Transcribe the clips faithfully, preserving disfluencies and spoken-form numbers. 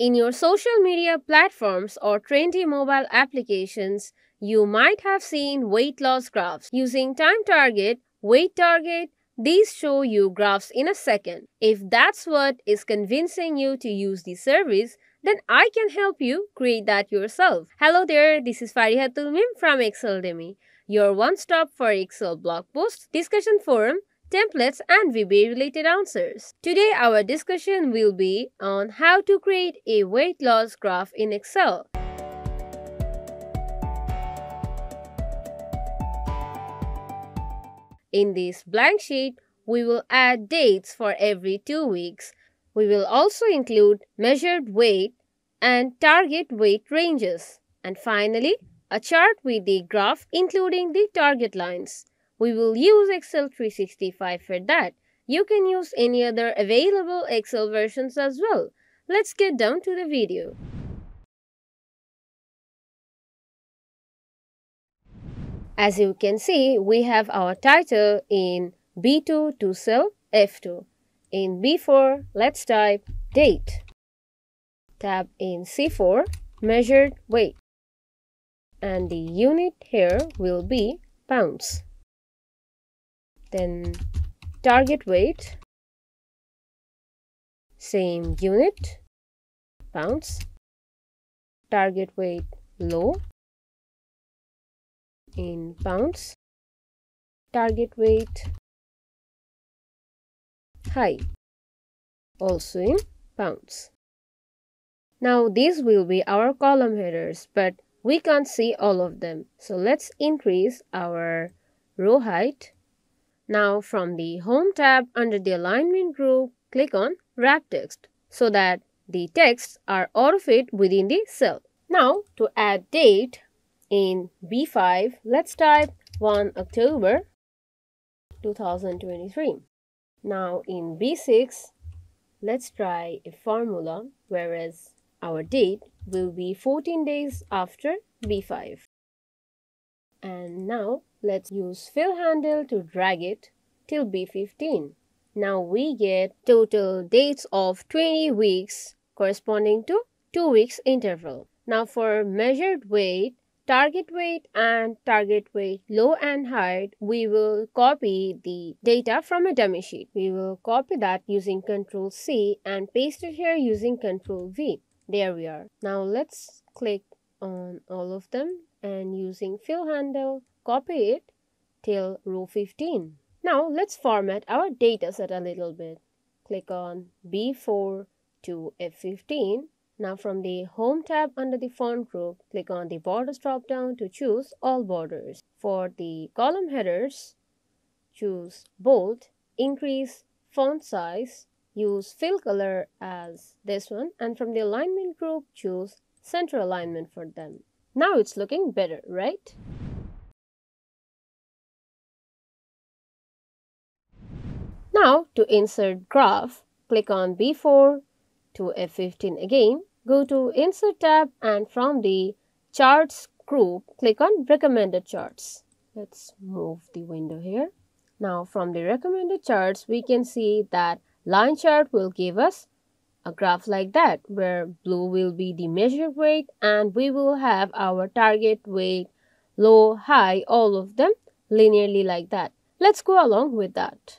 In your social media platforms or trendy mobile applications, you might have seen weight loss graphs using time target, weight target. These show you graphs in a second. If that's what is convincing you to use the service, then I can help you create that yourself. Hello there, this is Farihatul Mim from Excel Demi, your one-stop for Excel blog posts, discussion forum, templates and V B A related answers. Today our discussion will be on how to create a weight loss graph in Excel. In this blank sheet, we will add dates for every two weeks. We will also include measured weight and target weight ranges. And finally, a chart with the graph including the target lines. We will use Excel three sixty-five for that. You can use any other available Excel versions as well. Let's get down to the video. As you can see, we have our title in B two to cell F two. In B four, let's type date. Tab in C four, measured weight. And the unit here will be pounds. Then target weight, same unit, pounds. Target weight low in pounds. Target weight high, also in pounds. Now these will be our column headers, but we can't see all of them. So let's increase our row height. Now from the Home tab under the alignment group, click on Wrap Text so that the texts are auto-fit within the cell. Now to add date in B five, let's type one October two thousand twenty-three. Now in B six, let's try a formula, whereas our date will be fourteen days after B five. And now let's use fill handle to drag it till B fifteen. Now we get total dates of twenty weeks corresponding to two weeks interval. Now for measured weight, target weight and target weight low and high, we will copy the data from a dummy sheet. We will copy that using control C and paste it here using control V. There we are. Now let's click on all of them and using fill handle, copy it till row fifteen. Now let's format our data set a little bit. Click on B four to F fifteen. Now from the Home tab under the Font group, click on the Borders drop-down to choose All Borders. For the column headers, choose Bold, increase font size, use Fill Color as this one, and from the Alignment group, choose Center Alignment for them. Now it's looking better, right? Now to insert graph, click on B four to F fifteen again. Go to Insert tab and from the Charts group, click on Recommended Charts. Let's move the window here. Now from the Recommended Charts, we can see that line chart will give us a graph like that, where blue will be the measured weight and we will have our target weight, low, high, all of them linearly like that. Let's go along with that.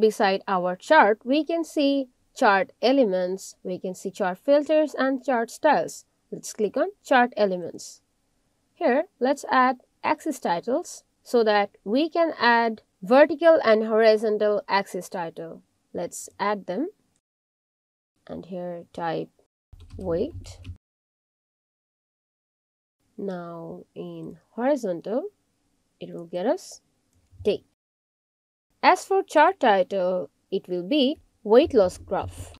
Beside our chart, we can see chart elements, we can see chart filters and chart styles. Let's click on chart elements. Here, let's add axis titles so that we can add vertical and horizontal axis title. Let's add them. And here type weight. Now in horizontal, it will get us date. As for chart title, it will be weight loss graph.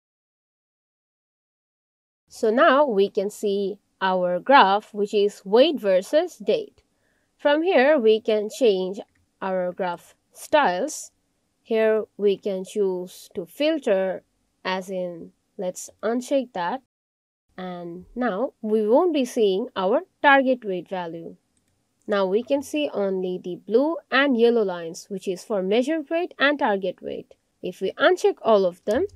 So now we can see our graph, which is weight versus date. From here, we can change our graph styles. Here, we can choose to filter, as in, let's uncheck that. And now, we won't be seeing our target weight value. Now we can see only the blue and yellow lines, which is for measured weight and target weight. If we uncheck all of them,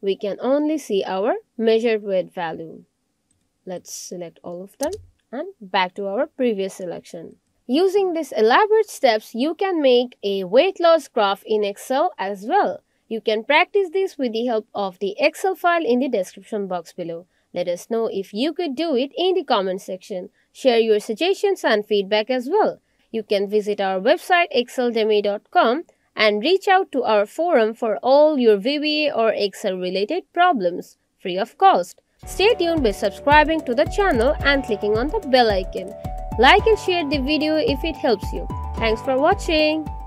we can only see our measured weight value. Let's select all of them and back to our previous selection. Using these elaborate steps, you can make a weight loss graph in Excel as well. You can practice this with the help of the Excel file in the description box below. Let us know if you could do it in the comment section. Share your suggestions and feedback as well. You can visit our website excel demy dot com and reach out to our forum for all your V B A or Excel related problems, free of cost. Stay tuned by subscribing to the channel and clicking on the bell icon. Like and share the video if it helps you. Thanks for watching.